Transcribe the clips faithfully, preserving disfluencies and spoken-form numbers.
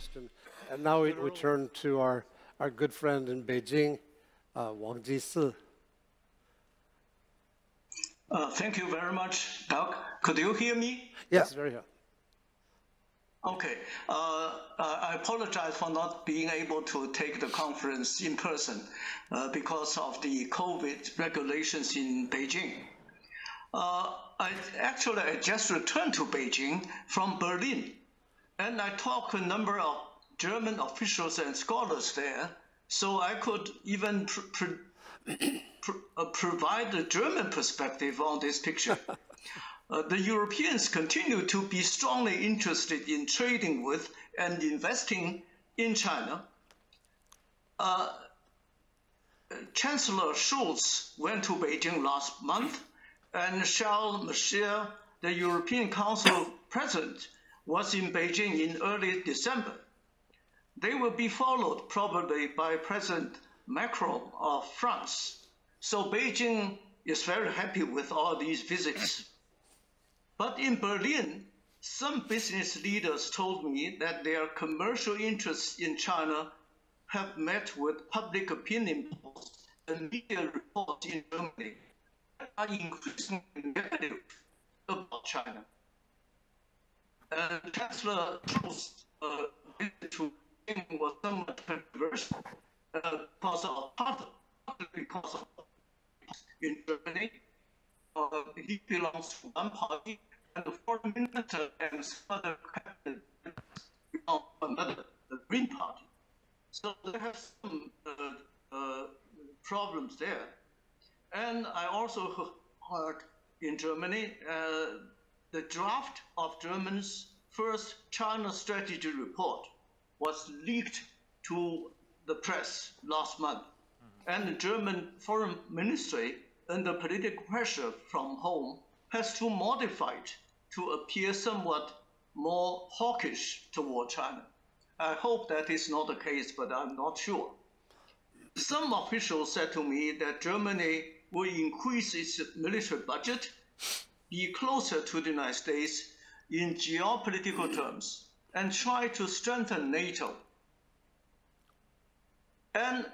question. And now we, we turn to our, our good friend in Beijing, uh, Wang Jisi. Uh, thank you very much, Doug. Could you hear me? Yes, very well. Okay, uh, I apologize for not being able to take the conference in person uh, because of the COVID regulations in Beijing. Uh, I actually I just returned to Beijing from Berlin, and I talked to a number of German officials and scholars there, so I could even pr pr pr uh, provide a German perspective on this picture. Uh, the Europeans continue to be strongly interested in trading with and investing in China. Uh, Chancellor Schulz went to Beijing last month, and Charles Michel, the European Council President, was in Beijing in early December. They will be followed probably by President Macron of France. So Beijing is very happy with all these visits. But in Berlin, some business leaders told me that their commercial interests in China have met with public opinion polls and media reports in Germany that are increasingly negative about China. And Chancellor Schulz's visit to Beijing was somewhat controversial uh, because of because of in Germany. Uh, he belongs to one party. And the foreign minister and other cabinet belong to another, the Green Party. So there have some uh, uh, problems there. And I also heard in Germany uh, the draft of Germany's first China strategy report was leaked to the press last month. Mm-hmm. And the German foreign ministry, under political pressure from home, has to modify it to appear somewhat more hawkish toward China. I hope that is not the case, but I'm not sure. Some officials said to me that Germany will increase its military budget, be closer to the United States in geopolitical terms, and try to strengthen NATO. And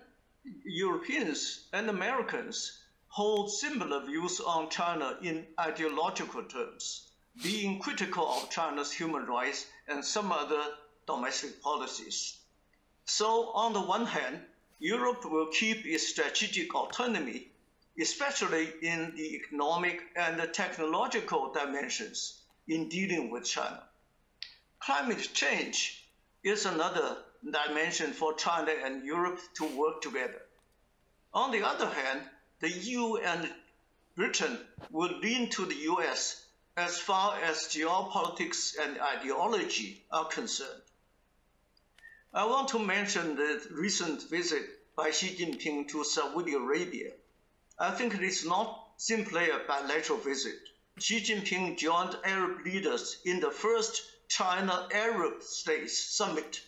Europeans and Americans hold similar views on China in ideological terms, being critical of China's human rights and some other domestic policies. So on the one hand, Europe will keep its strategic autonomy, especially in the economic and the technological dimensions in dealing with China. Climate change is another dimension for China and Europe to work together. On the other hand, the E U and Britain will lean to the U S as far as geopolitics and ideology are concerned. I want to mention the recent visit by Xi Jinping to Saudi Arabia. I think it is not simply a bilateral visit. Xi Jinping joined Arab leaders in the first China Arab States summit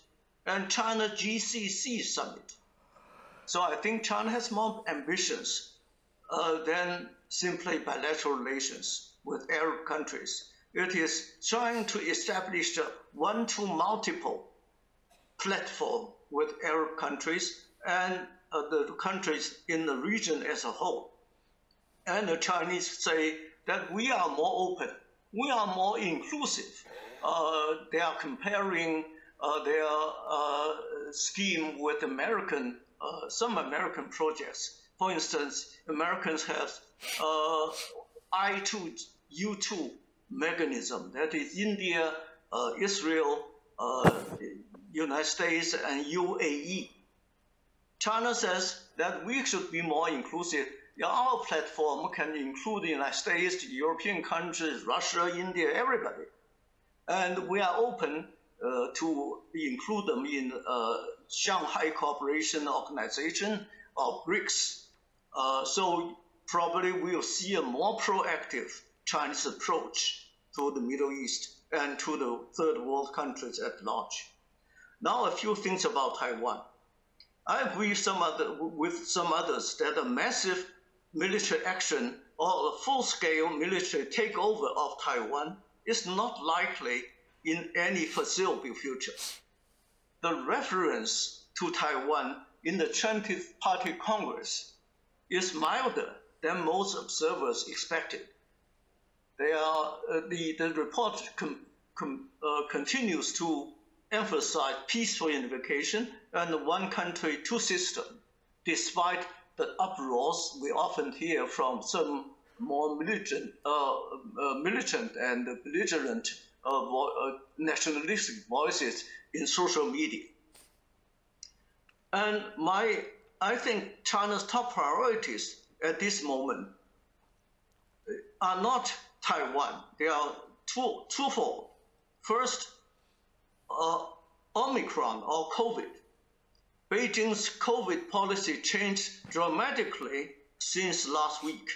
and China G C C summit. So I think China has more ambitions Uh, than simply bilateral relations with Arab countries. It is trying to establish a one-to-multiple platform with Arab countries and uh, the countries in the region as a whole. And the Chinese say that we are more open, we are more inclusive. Uh, they are comparing uh, their uh, scheme with American, uh, some American projects. For instance, Americans have uh, I two U two mechanism, that is India, uh, Israel, uh, United States, and U A E. China says that we should be more inclusive. Our platform can include the United States, European countries, Russia, India, everybody. And we are open uh, to include them in uh, Shanghai Cooperation Organization or BRICS. Uh, so probably we'll see a more proactive Chinese approach to the Middle East and to the third world countries at large. Now a few things about Taiwan. I agree some other, with some others that a massive military action or a full-scale military takeover of Taiwan is not likely in any foreseeable future. the reference to Taiwan in the twentieth Party Congress is milder than most observers expected. They are, uh, the, the report com, com, uh, continues to emphasize peaceful unification and one country, two system, despite the uproars we often hear from some more militant, uh, uh, militant and belligerent uh, vo uh, nationalistic voices in social media. And my, I think China's top priorities at this moment are not Taiwan. They are two, twofold. First, uh, Omicron or COVID. Beijing's COVID policy changed dramatically since last week,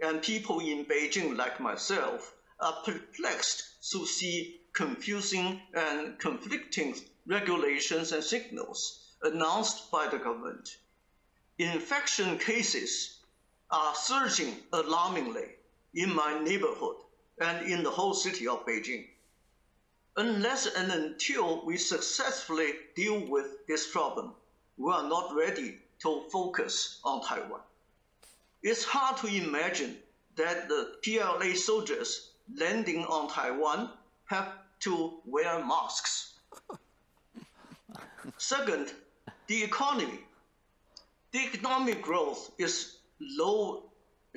and people in Beijing, like myself, are perplexed to see confusing and conflicting regulations and signals announced by the government. Infection cases are surging alarmingly in my neighborhood and in the whole city of Beijing. Unless and until we successfully deal with this problem, we are not ready to focus on Taiwan. It's hard to imagine that the P L A soldiers landing on Taiwan have to wear masks. Second, the economy. The economic growth is low,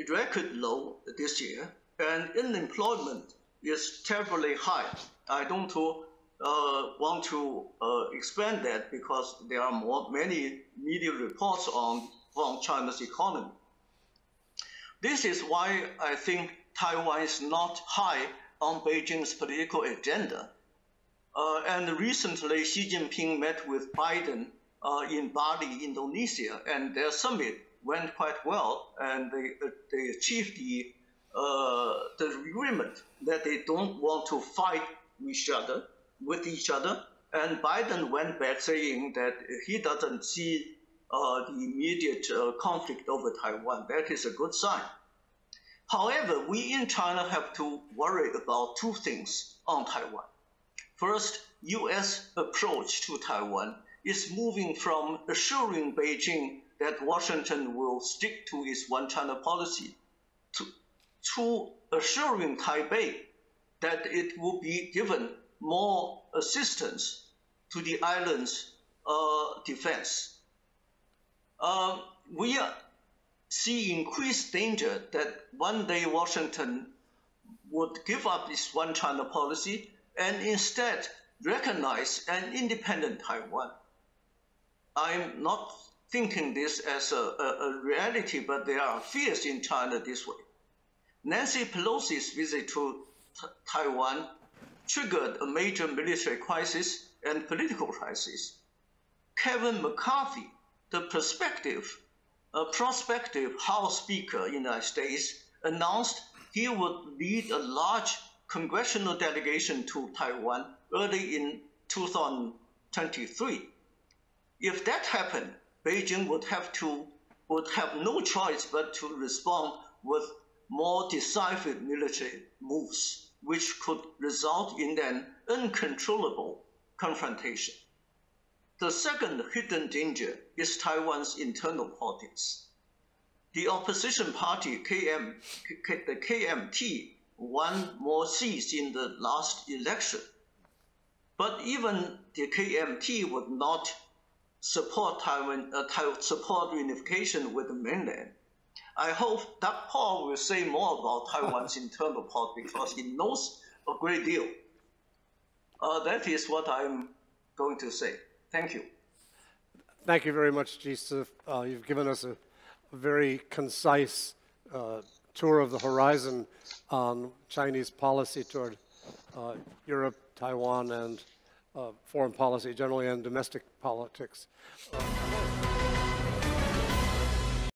record low this year, and unemployment is terribly high. I don't uh, want to uh, expand that because there are more, many media reports on from China's economy. This is why I think Taiwan is not high on Beijing's political agenda. Uh, and recently, Xi Jinping met with Biden uh, in Bali, Indonesia, and their summit went quite well, and they, uh, they achieved the, uh, the agreement that they don't want to fight each other, with each other. And Biden went back saying that he doesn't see uh, the immediate uh, conflict over Taiwan. That is a good sign. However, we in China have to worry about two things on Taiwan. First, U S approach to Taiwan is moving from assuring Beijing that Washington will stick to its one China policy to, to assuring Taipei that it will be given more assistance to the island's uh, defense. Uh, we see increased danger that one day Washington would give up its one China policy and instead recognize an independent Taiwan. I'm not thinking this as a, a, a reality, but there are fears in China this way. Nancy Pelosi's visit to Taiwan triggered a major military crisis and political crisis. Kevin McCarthy, the prospective, a prospective House Speaker in the United States, announced he would lead a large congressional delegation to Taiwan early in two thousand twenty-three. If that happened, Beijing would have to would have no choice but to respond with more decisive military moves, which could result in an uncontrollable confrontation. The second hidden danger is Taiwan's internal politics. The opposition party K M, the K M T won more seats in the last election. But even the K M T would not support Taiwan, uh, support unification with the mainland. I hope Doug Paul will say more about Taiwan's internal politics because he knows a great deal. Uh, that is what I'm going to say. Thank you. Thank you very much, Jisi. Uh, you've given us a very concise uh, tour of the horizon on Chinese policy toward uh, Europe, Taiwan, and uh, foreign policy generally, and domestic politics. Uh,